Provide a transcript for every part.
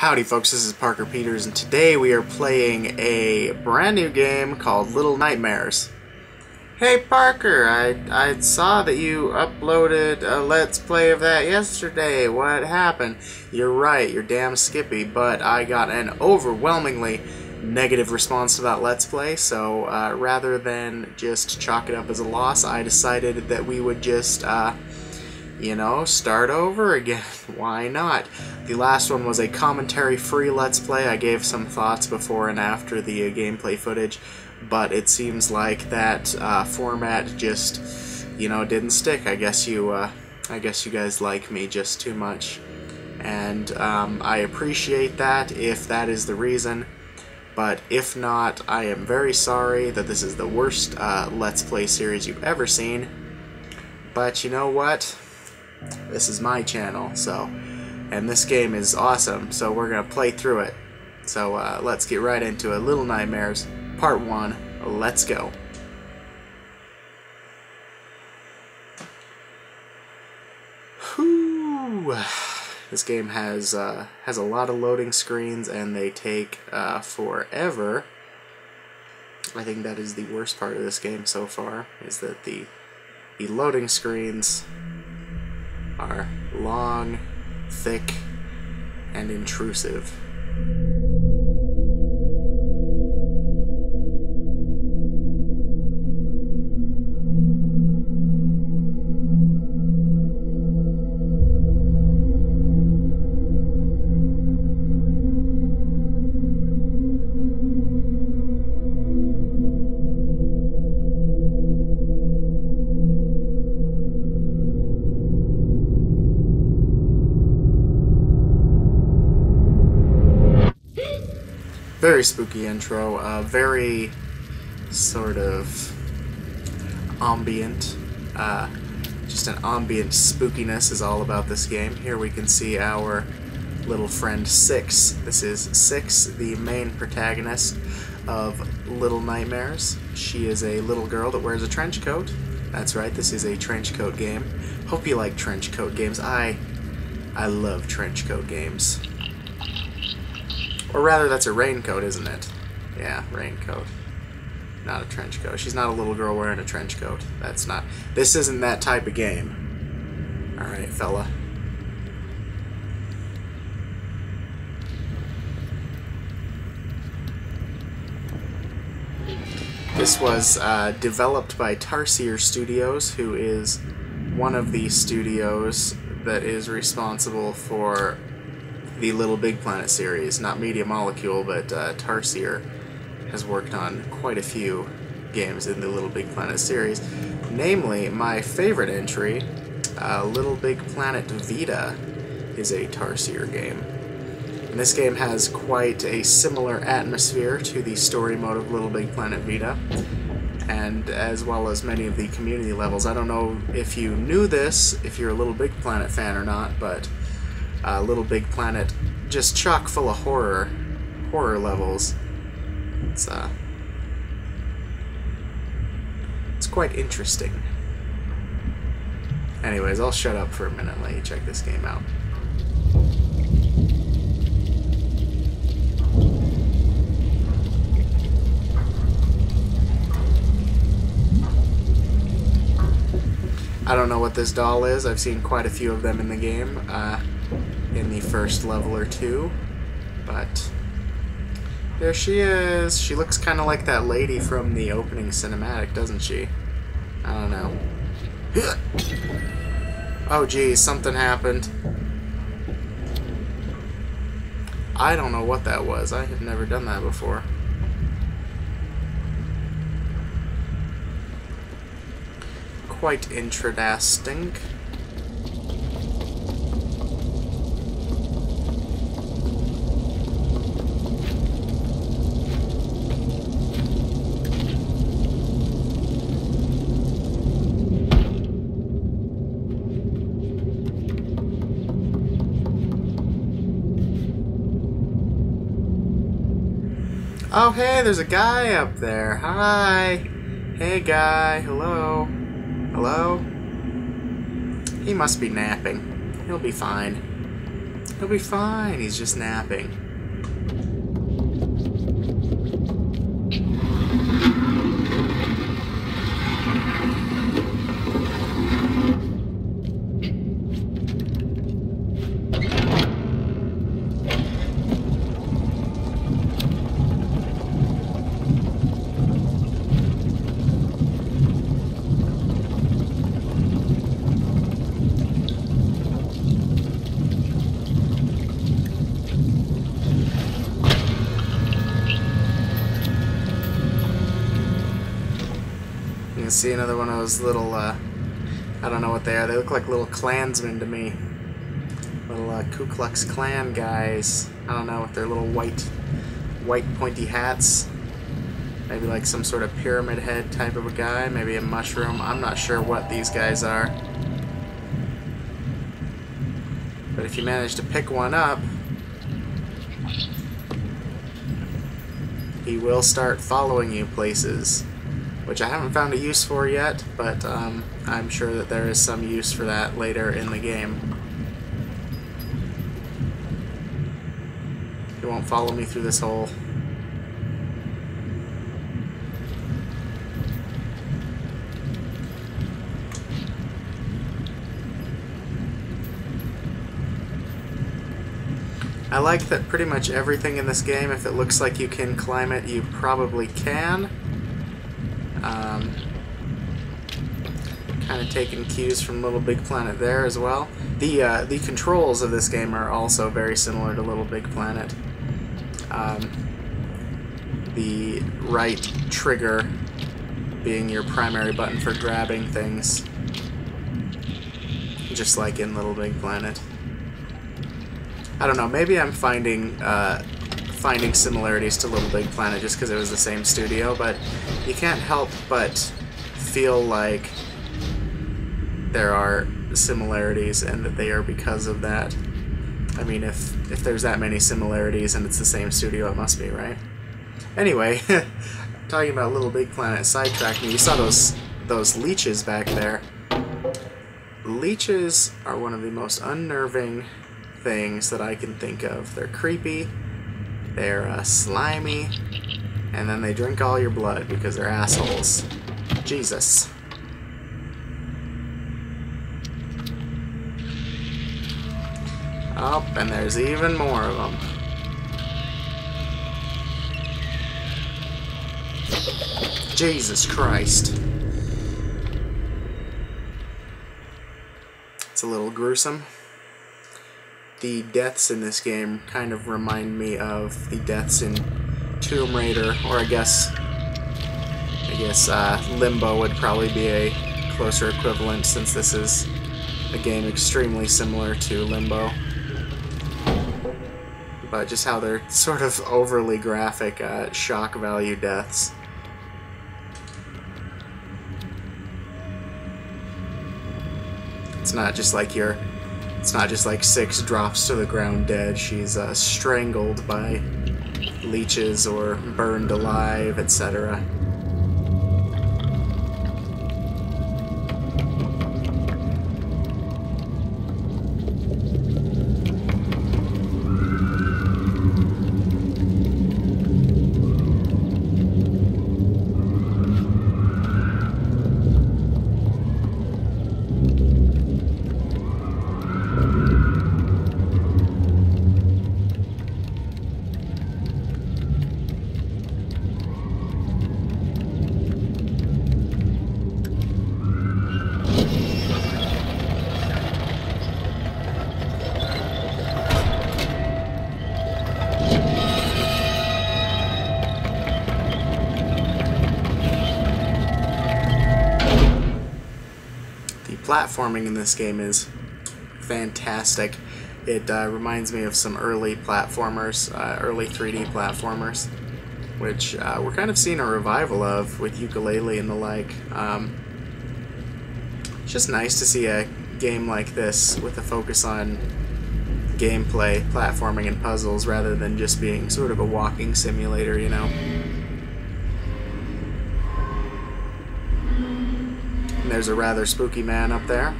Howdy folks, this is Parker Peters, and today we are playing a brand new game called Little Nightmares. Hey Parker, I saw that you uploaded a Let's Play of that yesterday. What happened? You're right, you're damn skippy, but I got an overwhelmingly negative response to that Let's Play, so rather than just chalk it up as a loss, I decided that we would just you know, start over again. Why not? The last one was a commentary-free Let's Play. I gave some thoughts before and after the gameplay footage, but it seems like that format just, you know, didn't stick. I guess you guys like me just too much, and I appreciate that if that is the reason. But if not, I am very sorry that this is the worst Let's Play series you've ever seen. But you know what? This is my channel, so, and this game is awesome, so we're gonna play through it. So let's get right into it. Little Nightmares, Part 1, let's go. Whew. This game has a lot of loading screens, and they take forever. I think that is the worst part of this game so far, is that the loading screens are long, thick, and intrusive. Very spooky intro, very sort of ambient, just an ambient spookiness is all about this game. Here we can see our little friend Six. This is Six, the main protagonist of Little Nightmares. She is a little girl that wears a trench coat. That's right, this is a trench coat game. Hope you like trench coat games. I love trench coat games. Or rather, that's a raincoat, isn't it? Yeah, raincoat. Not a trench coat. She's not a little girl wearing a trench coat. That's not... This isn't that type of game. Alright, fella. This was developed by Tarsier Studios, who is one of the studios that is responsible for the Little Big Planet series. Not Media Molecule, but Tarsier has worked on quite a few games in the Little Big Planet series. Namely, my favorite entry, Little Big Planet Vita, is a Tarsier game. And this game has quite a similar atmosphere to the story mode of Little Big Planet Vita, and as well as many of the community levels. I don't know if you knew this, if you're a Little Big Planet fan or not, but Little Big Planet, just chock full of horror levels. It's quite interesting. Anyways, I'll shut up for a minute and let you check this game out. I don't know what this doll is. I've seen quite a few of them in the game, in the first level or two, but there she is. She looks kind of like that lady from the opening cinematic, doesn't she? I don't know. Oh geez, something happened. I don't know what that was. I have never done that before. Quite interesting. Oh hey, there's a guy up there. Hi. Hey guy. Hello. Hello. He must be napping. He'll be fine. He'll be fine, he's just napping. See another one of those little, I don't know what they are, they look like little Klansmen to me. Little Ku Klux Klan guys, I don't know, with their little white pointy hats. Maybe like some sort of pyramid head type of a guy, maybe a mushroom, I'm not sure what these guys are. But if you manage to pick one up, he will start following you places. Which I haven't found a use for yet, but I'm sure that there is some use for that later in the game. It won't follow me through this hole. I like that pretty much everything in this game, if it looks like you can climb it, you probably can. Kind of taking cues from Little Big Planet there as well. The controls of this game are also very similar to Little Big Planet. The right trigger being your primary button for grabbing things, just like in Little Big Planet. I don't know, maybe I'm finding finding similarities to Little Big Planet just because it was the same studio, but you can't help but feel like there are similarities and that they are because of that. I mean, if there's that many similarities and it's the same studio, it must be, right? Anyway, talking about Little Big Planet sidetracked me. You saw those leeches back there. Leeches are one of the most unnerving things that I can think of. They're creepy. They're slimy, and then they drink all your blood because they're assholes. Jesus. Oh, and there's even more of them. Jesus Christ. It's a little gruesome. The deaths in this game kind of remind me of the deaths in Tomb Raider, or I guess Limbo would probably be a closer equivalent, since this is a game extremely similar to Limbo. But just how they're sort of overly graphic shock value deaths. It's not just like your Six drops to the ground dead. She's strangled by leeches or burned alive, etc. Platforming in this game is fantastic. It reminds me of some early platformers, early 3D platformers, which we're kind of seeing a revival of with Yooka-Laylee and the like. It's just nice to see a game like this with a focus on gameplay, platforming, and puzzles rather than just being sort of a walking simulator, you know. There's a rather spooky man up there.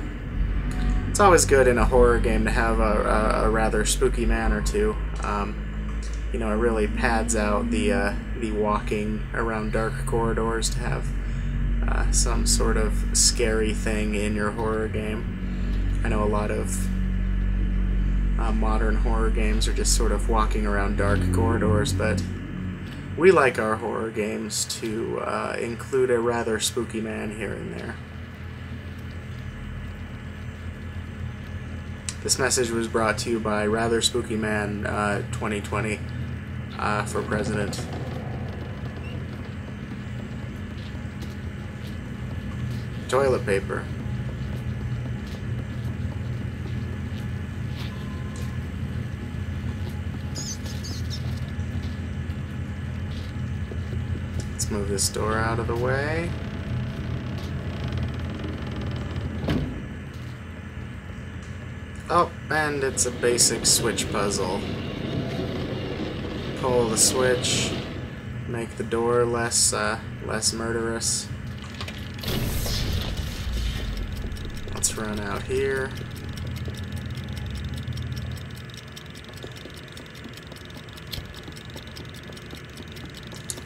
It's always good in a horror game to have a rather spooky man or two. You know, it really pads out the walking around dark corridors to have some sort of scary thing in your horror game. I know a lot of modern horror games are just sort of walking around dark corridors, but we like our horror games to include a rather spooky man here and there. This message was brought to you by Rather Spooky Man 2020 for president. Toilet paper. Let's move this door out of the way. Oh, and it's a basic switch puzzle. Pull the switch, make the door less less murderous. Let's run out here.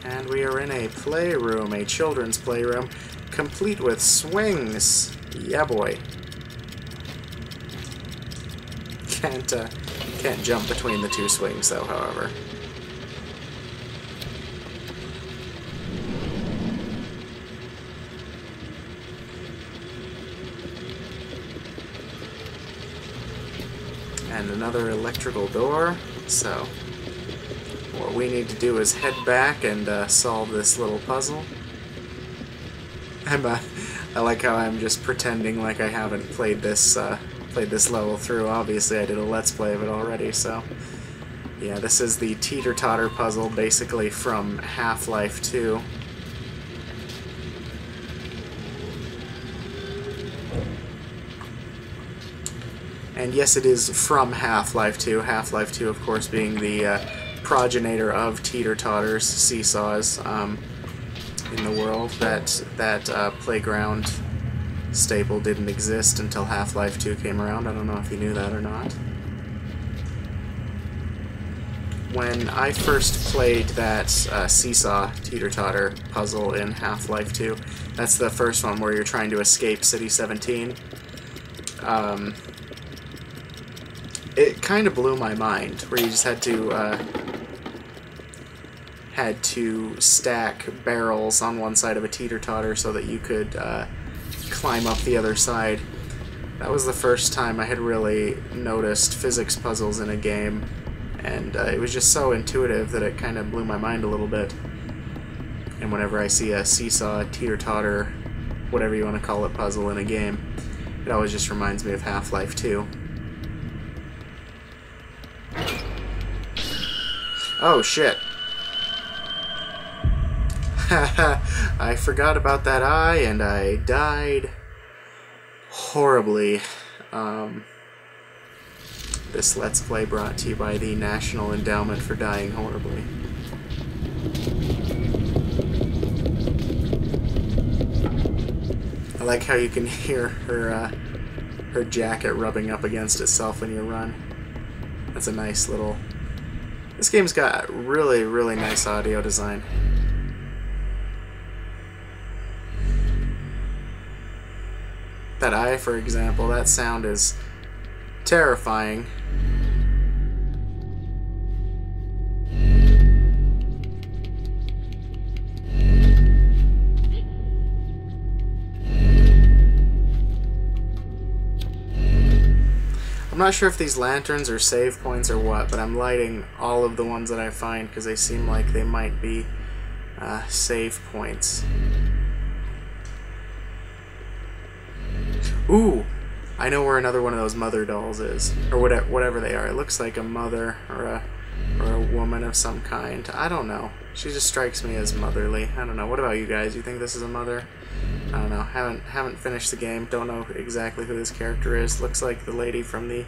And we are in a playroom, a children's playroom, complete with swings. Yeah, boy. Can't jump between the two swings though, however. And another electrical door, so what we need to do is head back and solve this little puzzle. I like how I'm just pretending like I haven't played this level through. Obviously I did a Let's Play of it already, so yeah, this is the teeter-totter puzzle basically from Half-Life 2. And yes, it is from Half-Life 2. Half-Life 2 of course being the progenitor of teeter-totters, seesaws, in the world. That playground staple didn't exist until Half-Life 2 came around. I don't know if you knew that or not. When I first played that seesaw teeter-totter puzzle in Half-Life 2, that's the first one where you're trying to escape City 17, it kind of blew my mind, where you just had to stack barrels on one side of a teeter-totter so that you could climb up the other side. That was the first time I had really noticed physics puzzles in a game, and it was just so intuitive that it kind of blew my mind a little bit. And whenever I see a seesaw, teeter-totter, whatever you want to call it, puzzle in a game, it always just reminds me of Half-Life 2. Oh shit! I forgot about that eye, and I died horribly. This Let's Play brought to you by the National Endowment for Dying Horribly. I like how you can hear her jacket rubbing up against itself when you run. That's a nice little... This game's got really, really nice audio design. That eye, for example, that sound is terrifying. I'm not sure if these lanterns are save points or what, but I'm lighting all of the ones that I find because they seem like they might be save points. Ooh! I know where another one of those mother dolls is. Or whatever they are. It looks like a mother or a woman of some kind. I don't know. She just strikes me as motherly. I don't know. What about you guys? You think this is a mother? I don't know. Haven't finished the game. Don't know exactly who this character is. Looks like the lady from the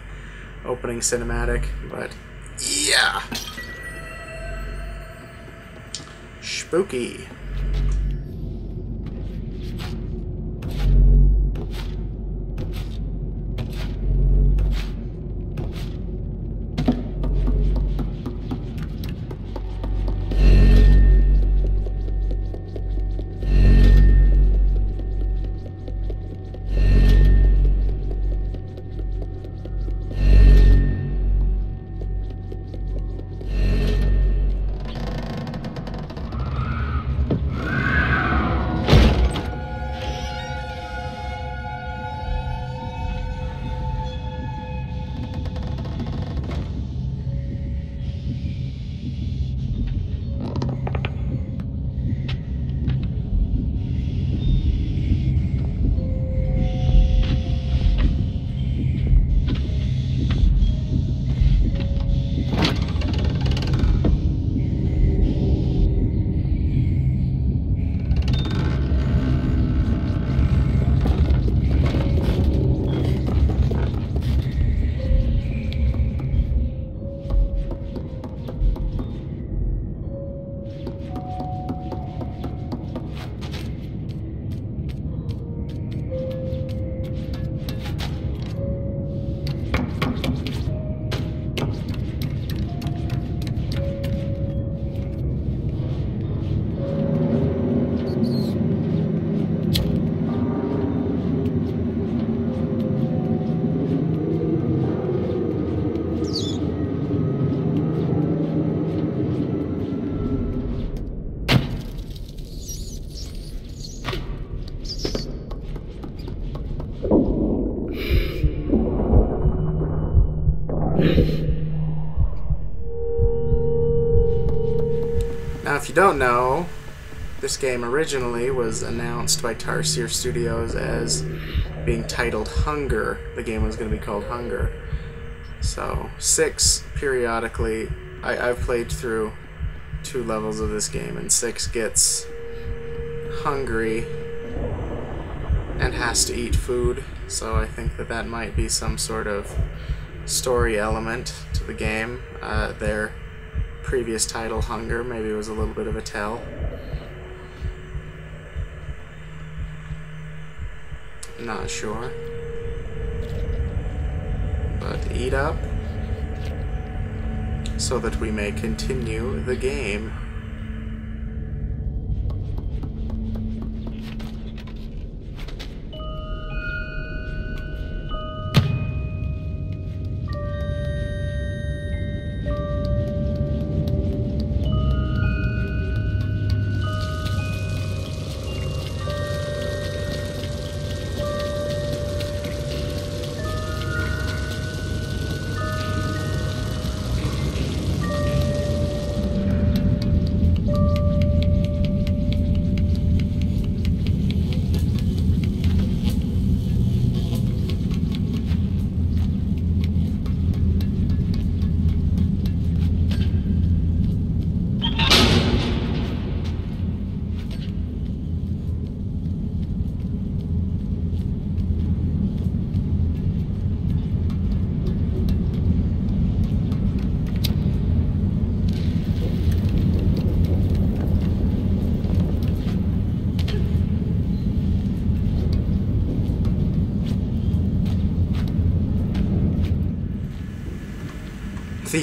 opening cinematic, but yeah! Spooky. if you don't know, this game originally was announced by Tarsier Studios as being titled Hunger. The game was going to be called Hunger. So, Six, periodically, I've played through 2 levels of this game, and Six gets hungry and has to eat food, so I think that that might be some sort of story element to the game. Their previous title, Hunger, maybe was a little bit of a tell. Not sure. But eat up so that we may continue the game.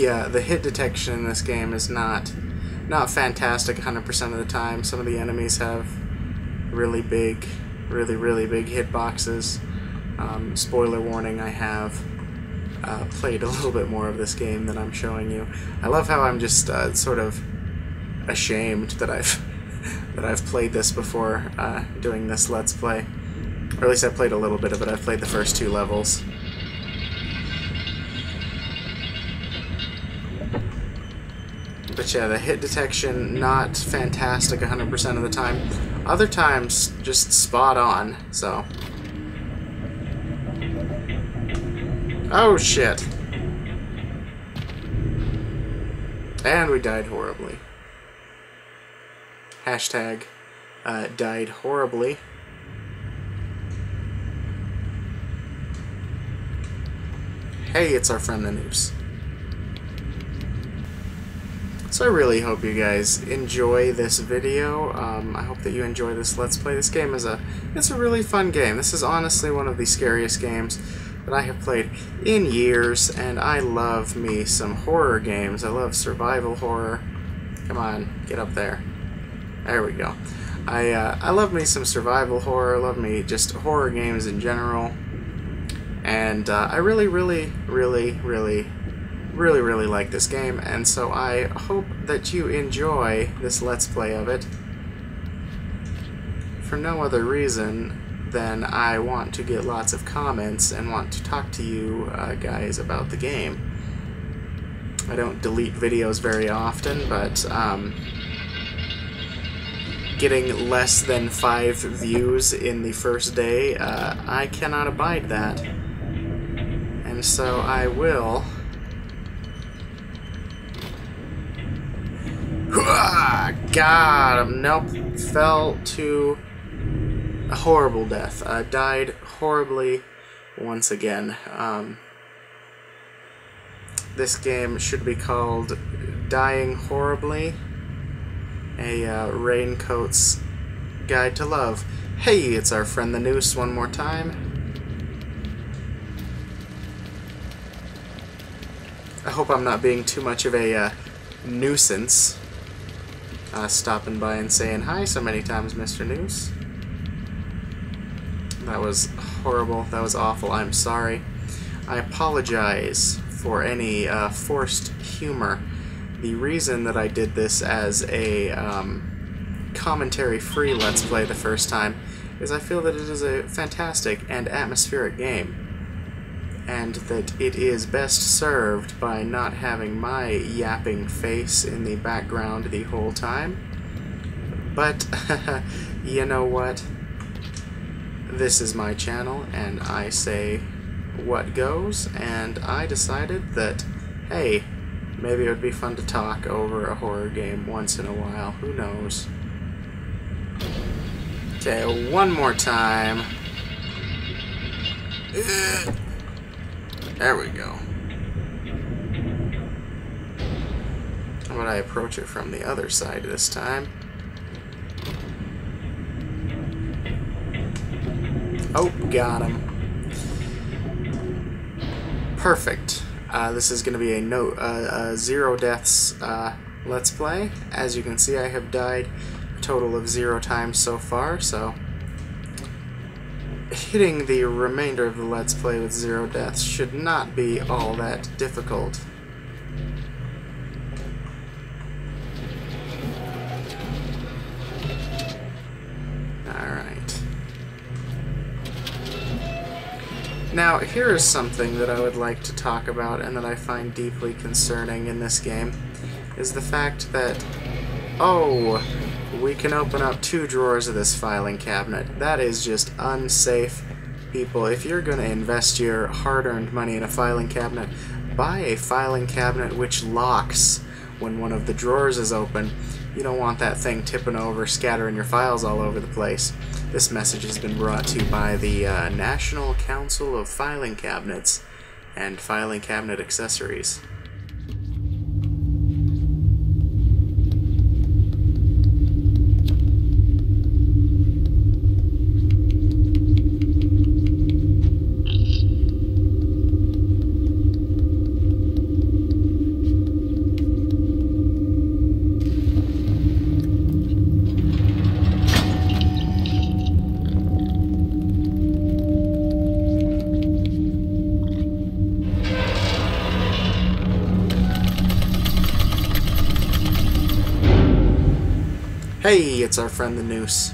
The hit detection in this game is not fantastic 100% of the time. Some of the enemies have really big, really big hitboxes. Spoiler warning, I have played a little bit more of this game than I'm showing you. I love how I'm just sort of ashamed that I've played this before doing this Let's Play. Or at least I played a little bit of it. I've played the first 2 levels. But yeah, the hit detection, not fantastic 100% of the time. Other times, just spot on, so. Oh shit! And we died horribly. Hashtag, died horribly. Hey, it's our friend the Noose. So I really hope you guys enjoy this video. I hope that you enjoy this Let's Play. This game is it's a really fun game. This is honestly one of the scariest games that I have played in years, and I love me some horror games. I love survival horror. Come on, get up there. There we go. I love me some survival horror. I love me just horror games in general. And I really like this game, and so I hope that you enjoy this Let's Play of it for no other reason than I want to get lots of comments and want to talk to you guys about the game. I don't delete videos very often, but getting less than 5 views in the first day, I cannot abide that, and so I will got him. Nope. Fell to a horrible death. Died horribly once again. This game should be called Dying Horribly, a Raincoat's Guide to Love. Hey, it's our friend the Noose one more time. I hope I'm not being too much of a nuisance. Stopping by and saying hi so many times, Mr. Noose. That was horrible. That was awful. I'm sorry. I apologize for any forced humor. The reason that I did this as a commentary-free Let's Play the first time is I feel that it is a fantastic and atmospheric game. and that it is best served by not having my yapping face in the background the whole time. But, you know what? This is my channel, and I say what goes, and I decided that, hey, maybe it would be fun to talk over a horror game once in a while. Who knows? Okay, one more time. There we go. How about I approach it from the other side this time? Oh, got him. Perfect. This is going to be a zero deaths let's play. As you can see, I have died a total of 0 times so far, so hitting the remainder of the let's play with 0 deaths should not be all that difficult. Now, here is something that I would like to talk about and that I find deeply concerning in this game, is the fact that, oh, we can open up 2 drawers of this filing cabinet. That is just unsafe, people. If you're going to invest your hard-earned money in a filing cabinet, buy a filing cabinet which locks when one of the drawers is open. You don't want that thing tipping over, scattering your files all over the place. This message has been brought to you by the National Council of Filing Cabinets and Filing Cabinet Accessories. Hey, it's our friend the Noose.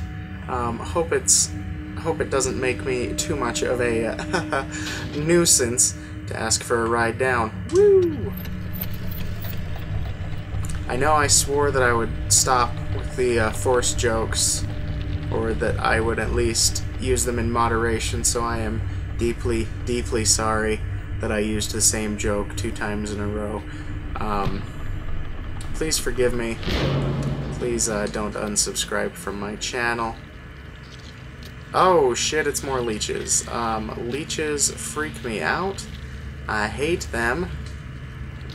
Hope it doesn't make me too much of a nuisance to ask for a ride down. Woo! I know I swore that I would stop with the forced jokes, or that I would at least use them in moderation, so I am deeply, deeply sorry that I used the same joke 2 times in a row. Please forgive me. Please don't unsubscribe from my channel. Oh shit, it's more leeches. Leeches freak me out. I hate them.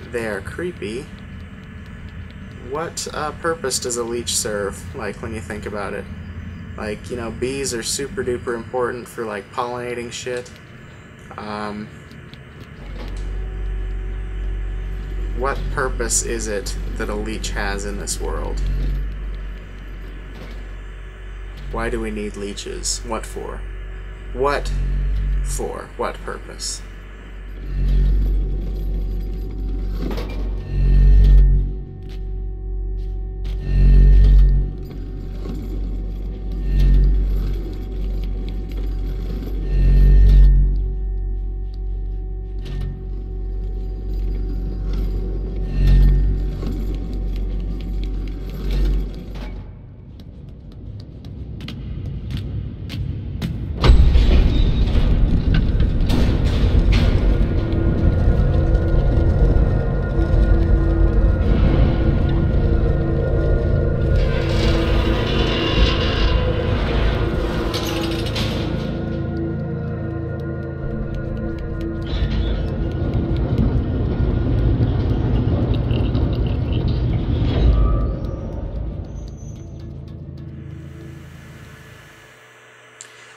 They're creepy. What purpose does a leech serve, like, when you think about it? Like, you know, bees are super duper important for, like, pollinating shit. What purpose is it that a leech has in this world? Why do we need leeches? What for? What for? What purpose?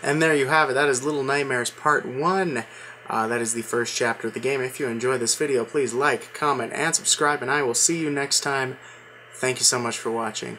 And there you have it. That is Little Nightmares Part 1. That is the first chapter of the game. If you enjoyed this video, please like, comment, and subscribe, and I will see you next time. Thank you so much for watching.